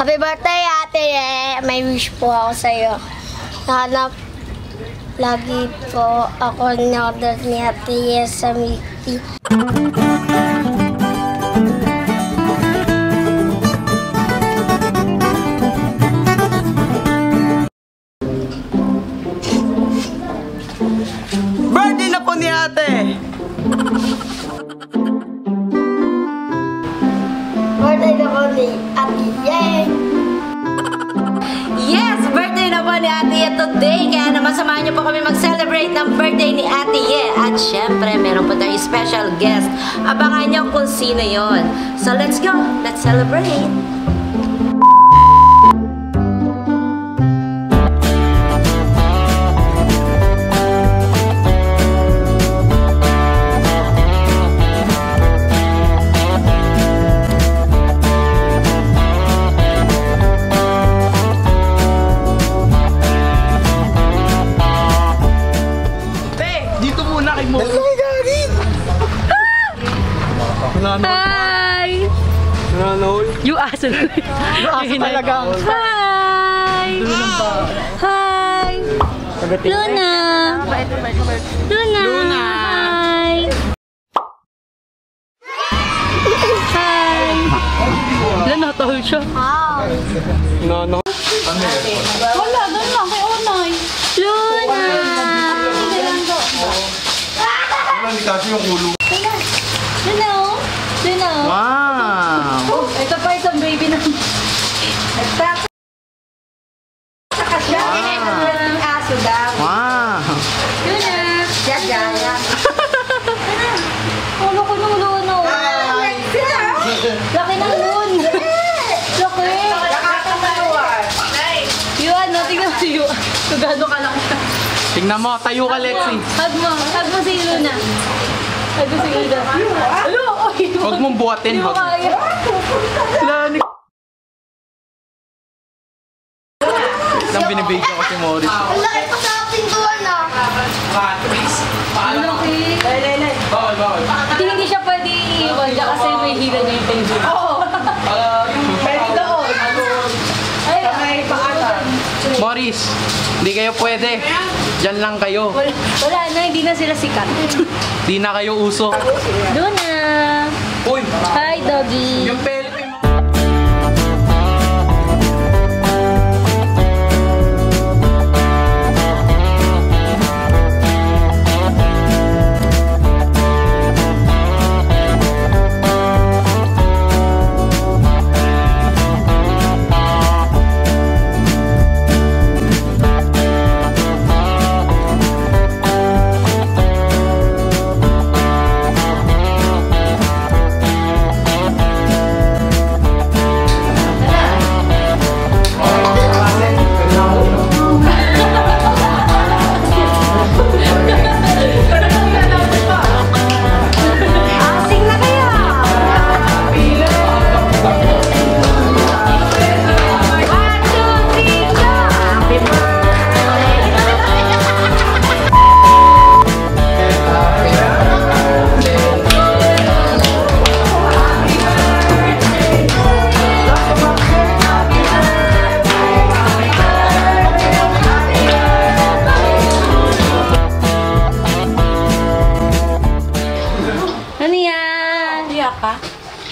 Happy birthday, ate. May wish po ako sa'yo. Nahanap lagi po ako ng order ni Ate Yes sa Miki. Birthday na po ni ate! Birthday na po ni Ate Yes! Today, kaya naman samahan niyo po kami mag-celebrate ng birthday ni Ate Ye. At syempre, meron po tayong special guest. Abangan niyo kung sino yun. So let's go! Let's celebrate! Hi! You asked me. You asked talaga. Hi! Hi! Luna! Luna! Luna! Hi! Hi! Luna, tawag siya. Luna! Wala, doon lang kay Onay. Luna! Wala, hindi kasi yung ulo. Hello! Hello! Wow! Ito pa itong baby na... Nagtaka... Saka siya! Ang aso daw! Wow! Yun na! Gagaya! Ulo ko nung luno! Laki ng lun! Laki! Nakakatawa! Yuan! Tingnan mo si Yuan! Sugado ka lang! Tingnan mo! Tayo ka, Lexi! Hug mo! Hug mo si Luna! Sabi sa ganda. Alo! Huwag mong buhatin. Huwag. Lang binibigyan ko si Morris. Ang laki pa sa ating doon na. Ang laki. Bawal, bawal. Hindi siya pwede iiwan dyan kasi may hila niya yung pension. Oo. Pwede doon. Ay, pakata. Morris, hindi kayo pwede. Diyan lang kayo. Wala na, hindi na sila sikat. Hindi na kayo uso. Luna! Uy! Hi, doggy! Yung pelpe mo!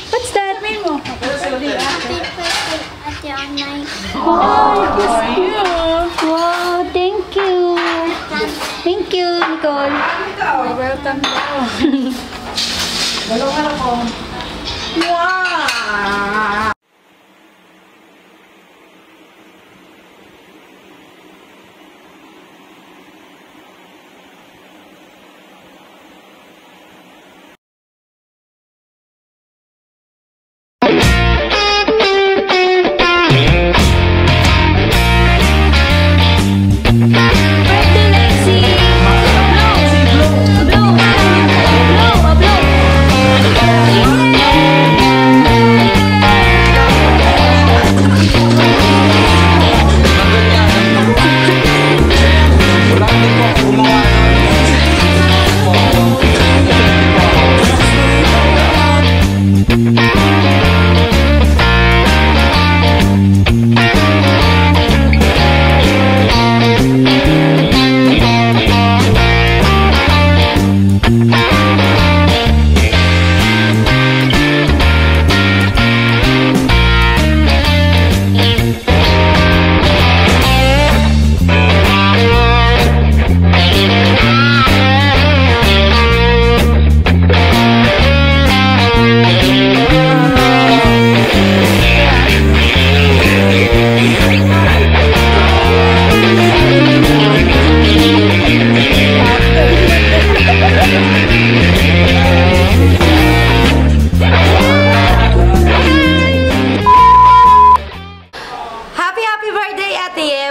What's that? Sabihin mo. Ate Onay. Wow, that's cute. Wow, thank you. Thank you, Nicole. Welcome daw. Balong ka na po. Wow!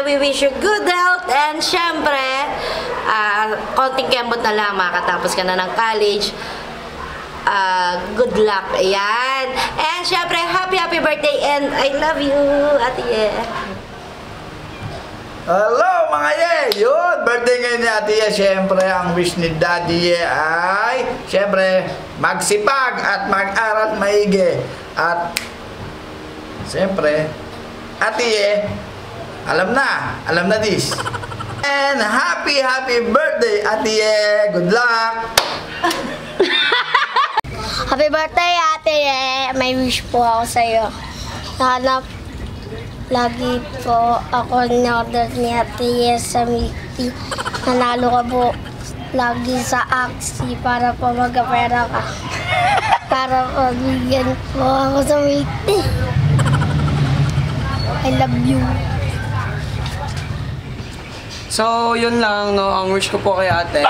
we wish you good health and syempre, konting kembot na lang, makatapos ka na ng college. Good luck. Ayan. And syempre, happy birthday and I love you, Ate Ye. Hello mga Ye! Yun! Birthday ngayon ni Ate Ye. Syempre, ang wish ni Daddy Ye ay syempre, magsipag at mag-aral maigi. At syempre, Ate Ye, alam na this. And happy birthday, Ate Ye. Good luck! Happy birthday, Ate Ye. May wish po ako sa'yo. Sana lagi po ako in-order ni Ate Ye sa Mickey. Nanalo ka po lagi sa Axie para po magkapera ka. Para po bigyan po ako sa Mickey. I love you. So, yun lang, no? Ang wish ko po kay Ate.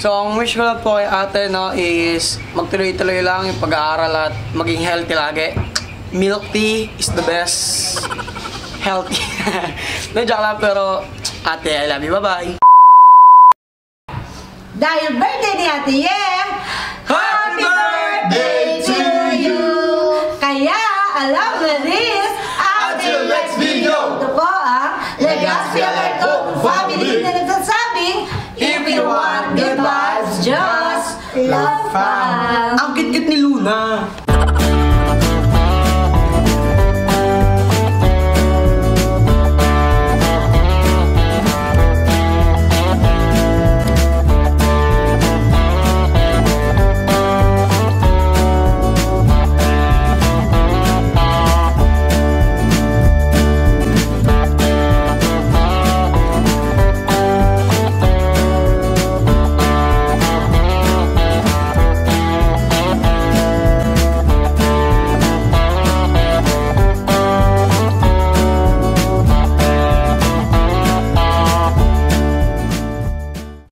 So, ang wish ko lang po kay Ate, no, is magtuloy-tuloy lang yung pag-aaral at maging healthy lagi. Milk tea is the best. Healthy. Joke lang, pero Ate, I love you. Bye-bye. Dahil birthday ni Ate Ye, happy birthday to you! Kaya, alam na rin, Ate, let's video! Ito po ang Legacy Alerto Family na nagsasabing, if you want good vibes, just love fun. Ang kit-kit ni Luna.